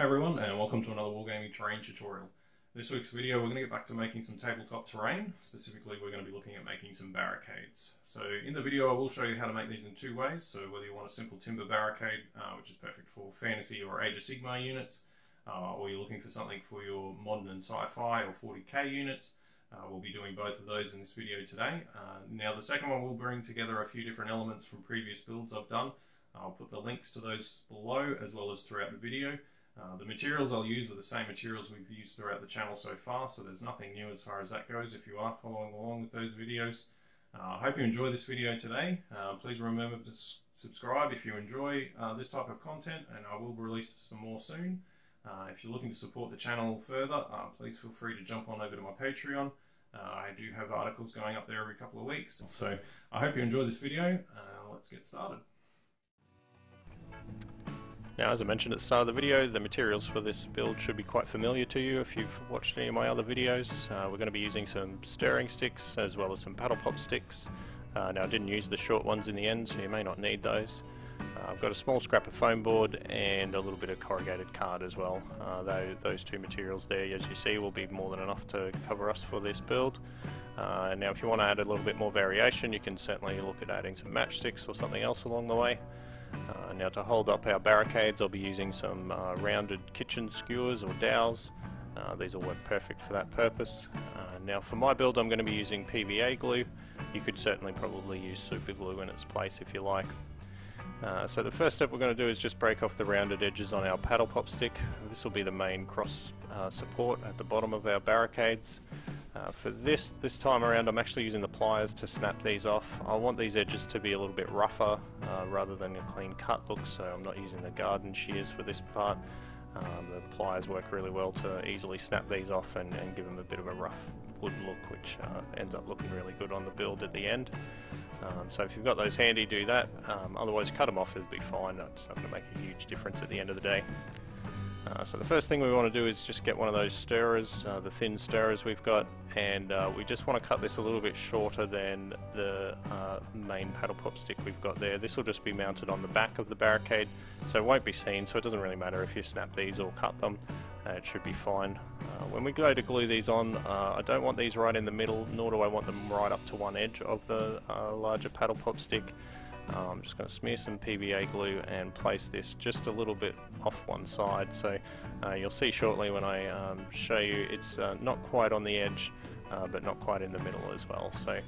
Hey everyone, and welcome to another Wargaming Terrain tutorial. This week's video we're going to get back to making some tabletop terrain. Specifically we're going to be looking at making some barricades. So in the video I will show you how to make these in two ways. So whether you want a simple timber barricade, which is perfect for fantasy or Age of Sigmar units, or you're looking for something for your modern and sci-fi or 40k units, we'll be doing both of those in this video today. Now the second one will bring together a few different elements from previous builds I've done. I'll put the links to those below as well as throughout the video. The materials I'll use are the same materials we've used throughout the channel so far, so there's nothing new as far as that goes if you are following along with those videos. I hope you enjoy this video today. Please remember to subscribe if you enjoy this type of content, and I will release some more soon. If you're looking to support the channel further, please feel free to jump on over to my Patreon. I do have articles going up there every couple of weeks. So I hope you enjoy this video. Let's get started. Now, as I mentioned at the start of the video, the materials for this build should be quite familiar to you if you've watched any of my other videos. We're going to be using some stirring sticks as well as some paddle pop sticks. Now, I didn't use the short ones in the end, so you may not need those. I've got a small scrap of foam board and a little bit of corrugated card as well. Those two materials there, as you see, will be more than enough to cover us for this build. Now, if you want to add a little bit more variation, you can certainly look at adding some matchsticks or something else along the way. Now to hold up our barricades, I'll be using some rounded kitchen skewers or dowels. These will work perfect for that purpose. Now for my build I'm going to be using PVA glue. You could certainly probably use super glue in its place if you like. So the first step we're going to do is just break off the rounded edges on our paddle pop stick. This will be the main cross support at the bottom of our barricades. For this time around I'm actually using the pliers to snap these off. I want these edges to be a little bit rougher rather than a clean cut look, so I'm not using the garden shears for this part. The pliers work really well to easily snap these off and give them a bit of a rough wood look, which ends up looking really good on the build at the end. So if you've got those handy, do that. Otherwise cut them off, it'll be fine. It's not going to make a huge difference at the end of the day. So the first thing we want to do is just get one of those stirrers, the thin stirrers we've got, and we just want to cut this a little bit shorter than the main paddle pop stick we've got there. This will just be mounted on the back of the barricade, so it won't be seen, so it doesn't really matter if you snap these or cut them. It should be fine. When we go to glue these on, I don't want these right in the middle, nor do I want them right up to one edge of the larger paddle pop stick. I'm just going to smear some PVA glue and place this just a little bit off one side, so you'll see shortly when I show you it's not quite on the edge but not quite in the middle as well. So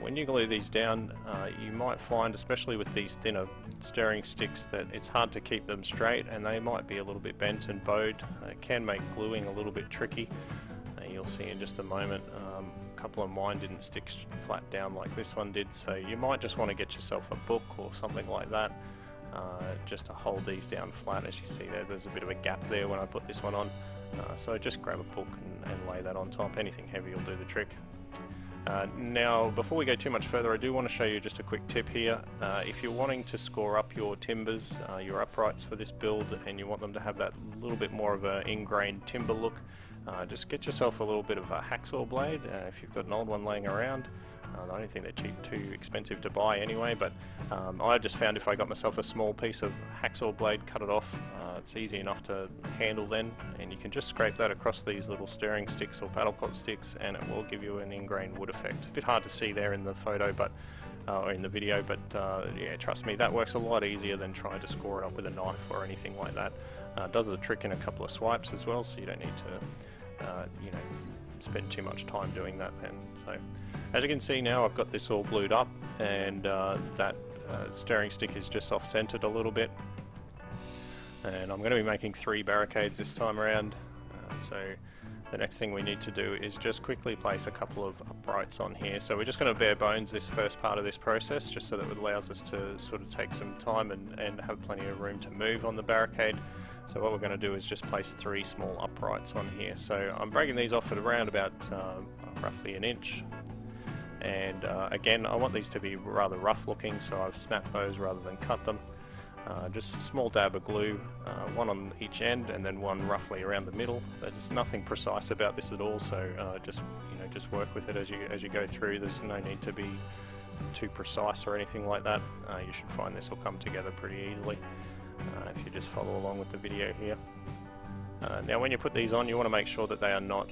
when you glue these down, you might find, especially with these thinner stirring sticks, that it's hard to keep them straight and they might be a little bit bent and bowed. It can make gluing a little bit tricky. You'll see in just a moment. A couple of mine didn't stick flat down like this one did, so you might just want to get yourself a book or something like that just to hold these down flat. As you see there, there's a bit of a gap there when I put this one on, so just grab a book and lay that on top. Anything heavy will do the trick. Now before we go too much further, I do want to show you just a quick tip here. If you're wanting to score up your timbers, your uprights for this build, and you want them to have that little bit more of an ingrained timber look, just get yourself a little bit of a hacksaw blade if you've got an old one laying around. I don't think they're too expensive to buy anyway, but I just found if I got myself a small piece of hacksaw blade, cut it off, it's easy enough to handle then, and you can just scrape that across these little stirring sticks or paddle pop sticks and it will give you an ingrained wood effect. A bit hard to see there in the photo, but or in the video, but yeah, trust me, that works a lot easier than trying to score it up with a knife or anything like that. It does the trick in a couple of swipes as well, so you don't need to you know, spend too much time doing that then. So as you can see now, I've got this all glued up, and that stirring stick is just off centered a little bit, and I'm going to be making three barricades this time around. So the next thing we need to do is just quickly place a couple of uprights on here. So we're just going to bare bones this first part of this process, just so that it allows us to sort of take some time and have plenty of room to move on the barricade. So what we're going to do is just place three small uprights on here. So I'm breaking these off at around about roughly an inch. And again, I want these to be rather rough looking, so I've snapped those rather than cut them. Just a small dab of glue, one on each end and then one roughly around the middle. There's nothing precise about this at all, so just work with it as you go through. There's no need to be too precise or anything like that. You should find this will come together pretty easily if you just follow along with the video here. Now when you put these on, you want to make sure that they are not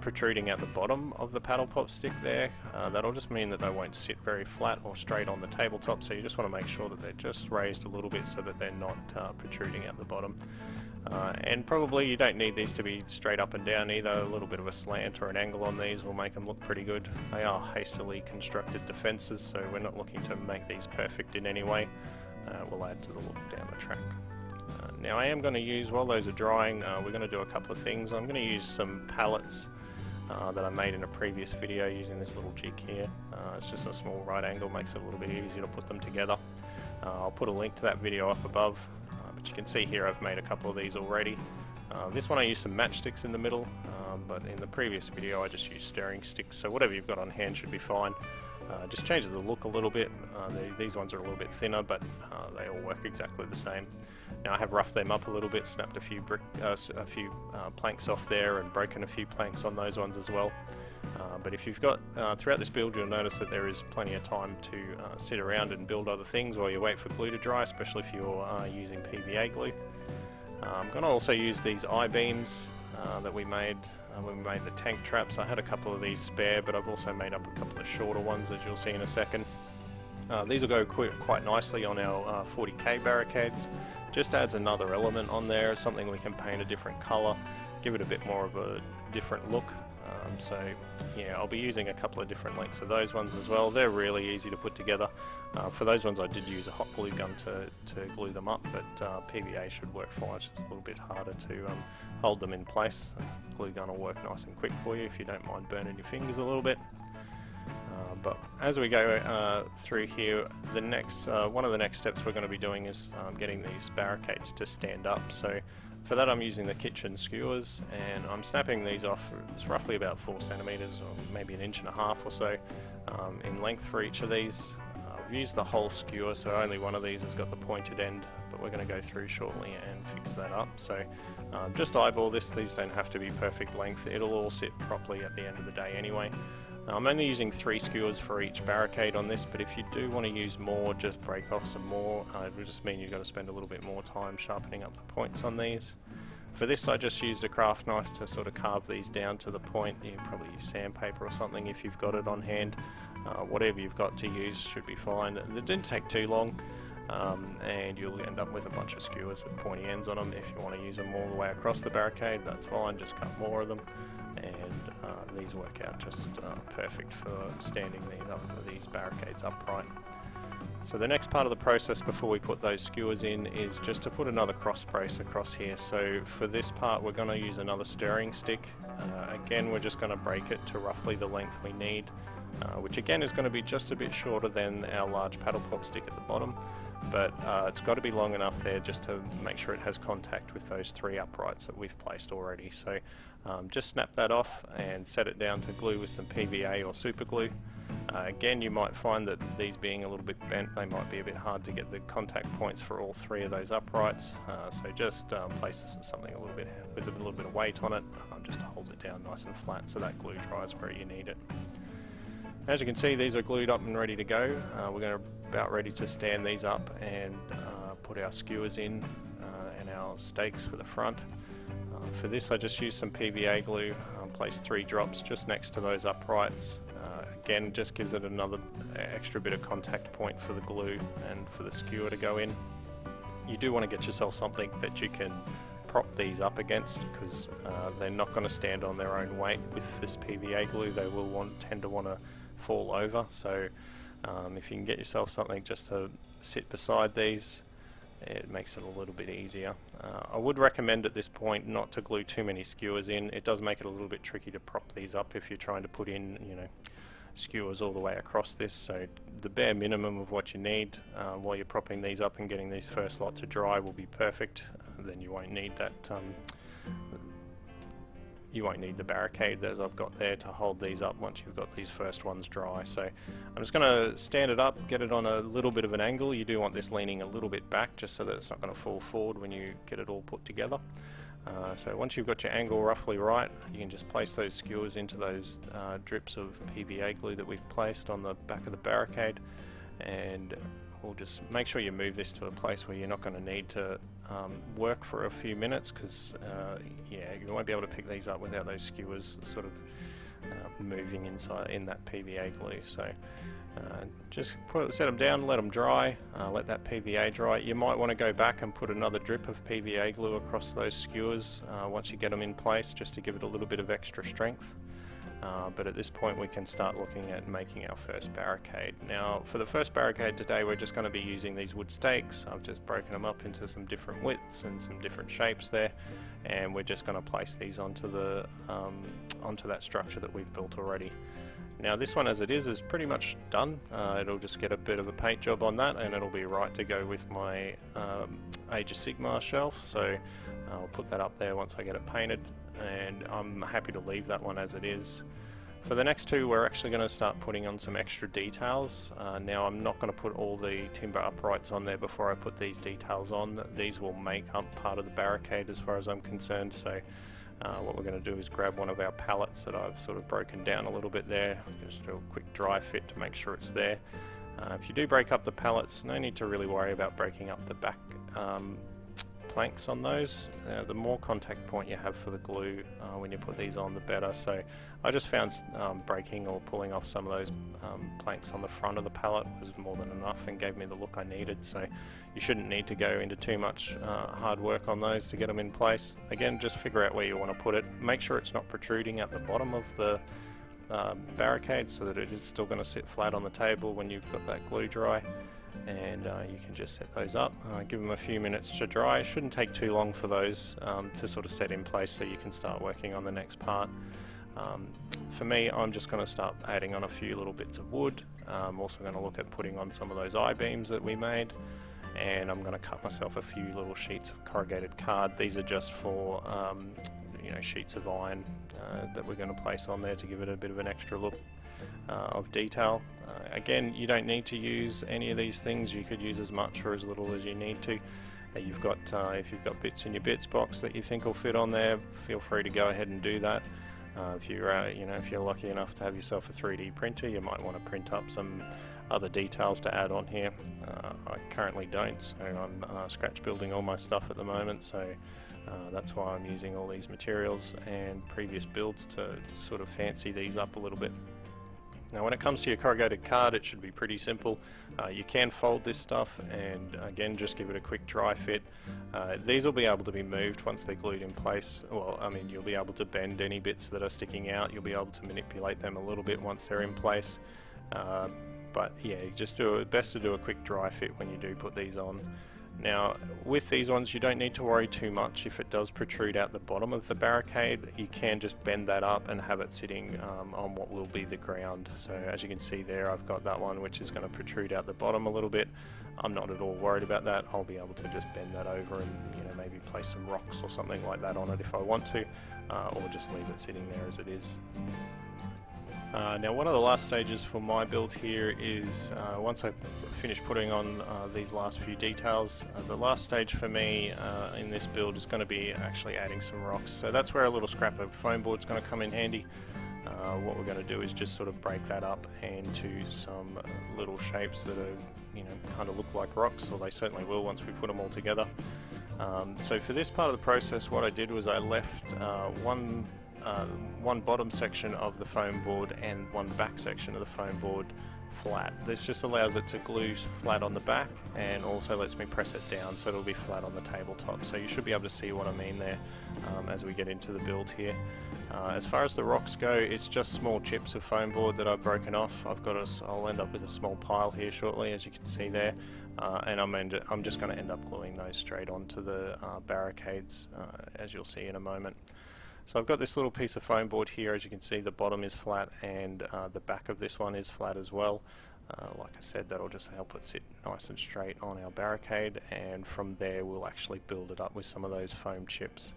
protruding at the bottom of the paddle pop stick there. That'll just mean that they won't sit very flat or straight on the tabletop, so you just want to make sure that they're just raised a little bit so that they're not protruding at the bottom. And probably you don't need these to be straight up and down either. A little bit of a slant or an angle on these will make them look pretty good. They are hastily constructed defenses, so we're not looking to make these perfect in any way. We'll add to the look down the track. Now I am going to use, while those are drying, we're going to do a couple of things. I'm going to use some pallets that I made in a previous video using this little jig here. It's just a small right angle, makes it a little bit easier to put them together. I'll put a link to that video up above. But you can see here I've made a couple of these already. This one I used some matchsticks in the middle, but in the previous video I just used stirring sticks, so whatever you've got on hand should be fine. Just changes the look a little bit. These ones are a little bit thinner, but they all work exactly the same. Now I have roughed them up a little bit, snapped a few planks off there and broken a few planks on those ones as well. But if you've got, throughout this build you'll notice that there is plenty of time to sit around and build other things while you wait for glue to dry, especially if you're using PVA glue. I'm going to also use these I-beams that we made when we made the tank traps. I had a couple of these spare, but I've also made up a couple of shorter ones as you'll see in a second. These will go quite nicely on our 40k barricades. Just adds another element on there, something we can paint a different colour, give it a bit more of a different look. So yeah, I'll be using a couple of different lengths of those ones as well. They're really easy to put together. For those ones I did use a hot glue gun to glue them up, but PVA should work fine. It's just a little bit harder to hold them in place. The glue gun will work nice and quick for you if you don't mind burning your fingers a little bit. But as we go through here, the next one of the next steps we're going to be doing is getting these barricades to stand up. So for that I'm using the kitchen skewers, and I'm snapping these off. It's roughly about 4 centimeters or maybe 1.5 inches or so in length for each of these. I've used the whole skewer, so only one of these has got the pointed end, but we're going to go through shortly and fix that up. So just eyeball this. These don't have to be perfect length. It'll all sit properly at the end of the day anyway. I'm only using 3 skewers for each barricade on this, but if you do want to use more, just break off some more. It would just mean you've got to spend a little bit more time sharpening up the points on these. For this I just used a craft knife to sort of carve these down to the point. You probably use sandpaper or something if you've got it on hand. Whatever you've got to use should be fine. It didn't take too long, and you'll end up with a bunch of skewers with pointy ends on them. If you want to use them all the way across the barricade, that's fine, just cut more of them. And these work out just perfect for standing these barricades upright. So the next part of the process before we put those skewers in is just to put another cross brace across here. So for this part we're going to use another stirring stick. Again, we're just going to break it to roughly the length we need, which again is going to be just a bit shorter than our large paddle pop stick at the bottom, but it's got to be long enough there just to make sure it has contact with those 3 uprights that we've placed already. So just snap that off and set it down to glue with some PVA or super glue. Again, you might find that these being a little bit bent, they might be a bit hard to get the contact points for all 3 of those uprights, so just place this in something a little bit with a little bit of weight on it, just to hold it down nice and flat so that glue dries where you need it. As you can see, these are glued up and ready to go. We're about ready to stand these up and put our skewers in and our stakes for the front. For this I just used some PVA glue, placed 3 drops just next to those uprights. Again, just gives it another extra bit of contact point for the glue and for the skewer to go in. You do want to get yourself something that you can prop these up against, because they're not going to stand on their own weight with this PVA glue. They will tend to want to fall over, so if you can get yourself something just to sit beside these, it makes it a little bit easier. I would recommend at this point not to glue too many skewers in. It does make it a little bit tricky to prop these up if you're trying to put in, you know, skewers all the way across this, so the bare minimum of what you need while you're propping these up and getting these first lot to dry will be perfect. Then you won't need that you won't need the barricade as I've got there to hold these up once you've got these first ones dry. So I'm just going to stand it up, get it on a little bit of an angle. You do want this leaning a little bit back just so that it's not going to fall forward when you get it all put together. So once you've got your angle roughly right, you can just place those skewers into those drips of PVA glue that we've placed on the back of the barricade, and we'll just make sure you move this to a place where you're not going to need to work for a few minutes, because yeah, you won't be able to pick these up without those skewers sort of moving inside in that PVA glue. So just set them down, let them dry, let that PVA dry. You might want to go back and put another drip of PVA glue across those skewers once you get them in place, just to give it a little bit of extra strength. But at this point we can start looking at making our first barricade. Now for the first barricade today we're just going to be using these wood stakes. I've just broken them up into some different widths and some different shapes there, and we're just going to place these onto the onto that structure that we've built already. Now this one as it is pretty much done. It'll just get a bit of a paint job on that and it'll be right to go with my Age of Sigmar shelf, so I'll put that up there once I get it painted, and I'm happy to leave that one as it is. For the next two we're actually going to start putting on some extra details. Now I'm not going to put all the timber uprights on there before I put these details on. These will make up part of the barricade as far as I'm concerned, so what we're going to do is grab one of our pallets that I've sort of broken down a little bit there. Just do a quick dry fit to make sure it's there. If you do break up the pallets, no need to really worry about breaking up the back planks on those. The more contact point you have for the glue when you put these on, the better. So I just found breaking or pulling off some of those planks on the front of the pallet was more than enough and gave me the look I needed, so you shouldn't need to go into too much hard work on those to get them in place. Again, just figure out where you want to put it. Make sure it's not protruding at the bottom of the barricade, so that it is still going to sit flat on the table when you've got that glue dry. And you can just set those up, give them a few minutes to dry. It shouldn't take too long for those to sort of set in place, so you can start working on the next part. For me, I'm just going to start adding on a few little bits of wood. I'm also going to look at putting on some of those I-beams that we made, and I'm going to cut myself a few little sheets of corrugated card. These are just for you know, sheets of iron that we're going to place on there to give it a bit of an extra look of detail. Again, you don't need to use any of these things. You could use as much or as little as you need to. You've got if you've got bits in your bits box that you think will fit on there, feel free to go ahead and do that. If you're you know, if you're lucky enough to have yourself a 3D printer, you might want to print up some other details to add on here. I currently don't, so I'm scratch building all my stuff at the moment, so that's why I'm using all these materials and previous builds to sort of fancy these up a little bit. Now when it comes to your corrugated card, it should be pretty simple. You can fold this stuff and again just give it a quick dry fit. These will be able to be moved once they're glued in place. Well, I mean, you'll be able to bend any bits that are sticking out. You'll be able to manipulate them a little bit once they're in place. But yeah, just do it. Best to do a quick dry fit when you do put these on. Now with these ones you don't need to worry too much if it does protrude out the bottom of the barricade. You can just bend that up and have it sitting on what will be the ground. So as you can see there, I've got that one which is going to protrude out the bottom a little bit. I'm not at all worried about that. I'll be able to just bend that over and, you know, maybe place some rocks or something like that on it if I want to, or just leave it sitting there as it is. Now one of the last stages for my build here is once I finish putting on these last few details, the last stage for me in this build is going to be actually adding some rocks. So that's where a little scrap of foam board is going to come in handy. What we're going to do is just sort of break that up into some little shapes that are, you know, kind of look like rocks, or they certainly will once we put them all together. So for this part of the process what I did was I left one bottom section of the foam board and one back section of the foam board flat. This just allows it to glue flat on the back and also lets me press it down, so it'll be flat on the tabletop. So you should be able to see what I mean there as we get into the build here. As far as the rocks go, it's just small chips of foam board that I've broken off. I'll end up with a small pile here shortly, as you can see there. And I'm just going to end up gluing those straight onto the barricades, as you'll see in a moment. So I've got this little piece of foam board here. As you can see, the bottom is flat and the back of this one is flat as well. Like I said, that'll just help it sit nice and straight on our barricade, and from there we'll actually build it up with some of those foam chips.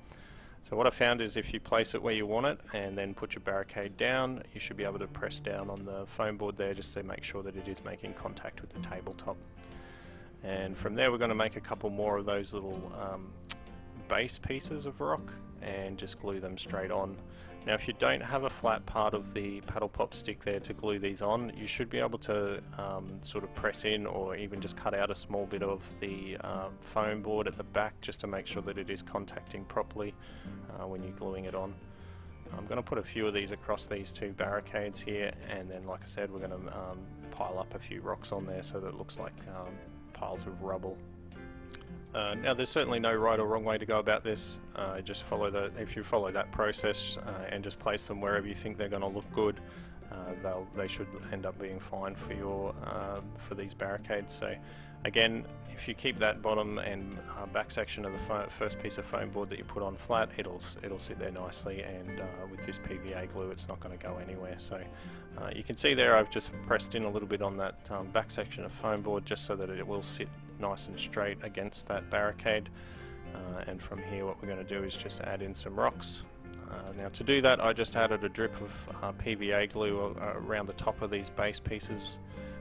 So what I found is if you place it where you want it and then put your barricade down, you should be able to press down on the foam board there just to make sure that it is making contact with the tabletop. And from there we're going to make a couple more of those little base pieces of rock and just glue them straight on. Now if you don't have a flat part of the paddle pop stick there to glue these on, you should be able to sort of press in or even just cut out a small bit of the foam board at the back just to make sure that it is contacting properly when you're gluing it on. I'm going to put a few of these across these two barricades here, and then like I said, we're going to pile up a few rocks on there so that it looks like piles of rubble. Now there's certainly no right or wrong way to go about this. Just follow that process and just place them wherever you think they're going to look good. They should end up being fine for your for these barricades. So again, if you keep that bottom and back section of the first piece of foam board that you put on flat, it'll sit there nicely, and with this PVA glue it's not going to go anywhere. So you can see there I've just pressed in a little bit on that back section of foam board just so that it will sit nice and straight against that barricade, and from here what we're going to do is just add in some rocks. Now to do that, I just added a drip of PVA glue around the top of these base pieces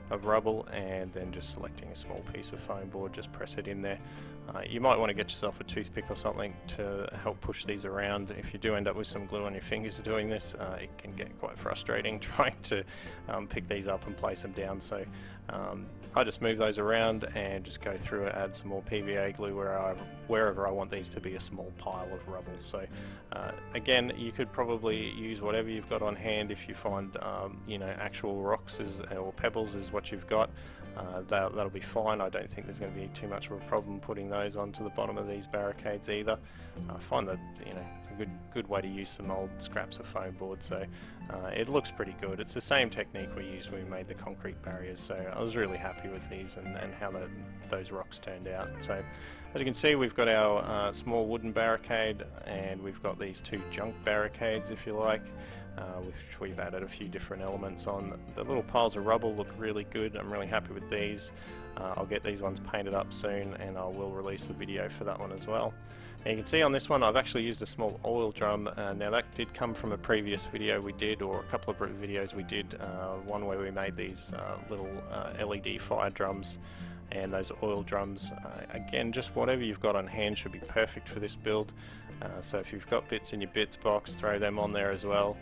of rubble, and then just selecting a small piece of foam board, just press it in there. You might want to get yourself a toothpick or something to help push these around. If you do end up with some glue on your fingers doing this, it can get quite frustrating trying to pick these up and place them down. So I just move those around and just go through and add some more PVA glue wherever I want these to be a small pile of rubble. So again, you could probably use whatever you've got on hand. If you find you know, actual rocks or pebbles is what you've got, that'll be fine. I don't think there's going to be too much of a problem putting those onto the bottom of these barricades either. I find that, you know, it's a good way to use some old scraps of foam board, so it looks pretty good. It's the same technique we used when we made the concrete barriers, so I was really happy with these and how those rocks turned out. So as you can see, we've got our small wooden barricade, and we've got these two junk barricades, if you like, which we've added a few different elements on. The little piles of rubble look really good. I'm really happy with these. I'll get these ones painted up soon, and I will release the video for that one as well. Now you can see on this one I've actually used a small oil drum. Now that did come from a previous video we did, or a couple of videos we did, one where we made these little LED fire drums, and those oil drums, again, just whatever you've got on hand should be perfect for this build. So if you've got bits in your bits box, throw them on there as well.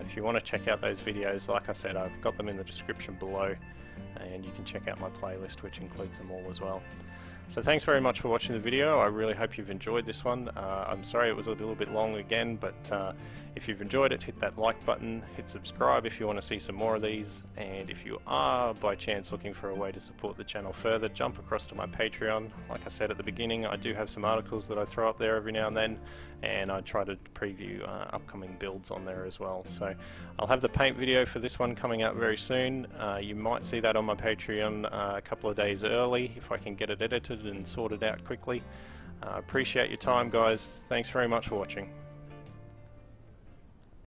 If you want to check out those videos, like I said, I've got them in the description below, and you can check out my playlist which includes them all as well. So thanks very much for watching the video. I really hope you've enjoyed this one. I'm sorry it was a little bit long again, but if you've enjoyed it, hit that like button, hit subscribe if you want to see some more of these, and if you are by chance looking for a way to support the channel further, jump across to my Patreon. Like I said at the beginning, I do have some articles that I throw up there every now and then, and I try to preview upcoming builds on there as well. So I'll have the paint video for this one coming out very soon. You might see that on my Patreon a couple of days early if I can get it edited and sorted out quickly. Appreciate your time, guys. Thanks very much for watching.